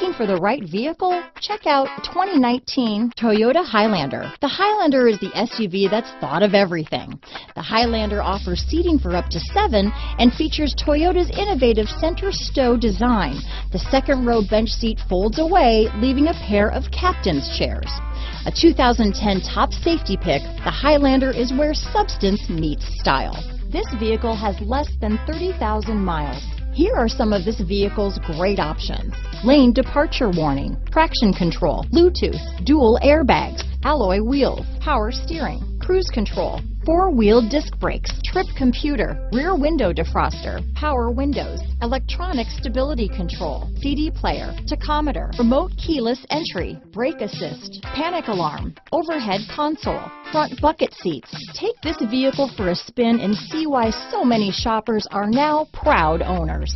Looking for the right vehicle? Check out 2019 Toyota Highlander. The Highlander is the SUV that's thought of everything. The Highlander offers seating for up to 7 and features Toyota's innovative center stow design. The second row bench seat folds away, leaving a pair of captain's chairs. A 2010 top safety pick, the Highlander is where substance meets style. This vehicle has less than 30,000 miles. Here are some of this vehicle's great options: lane departure warning, traction control, Bluetooth, dual airbags, alloy wheels, power steering, cruise control, four-wheel disc brakes, trip computer, rear window defroster, power windows, electronic stability control, CD player, tachometer, remote keyless entry, brake assist, panic alarm, overhead console, front bucket seats. Take this vehicle for a spin and see why so many shoppers are now proud owners.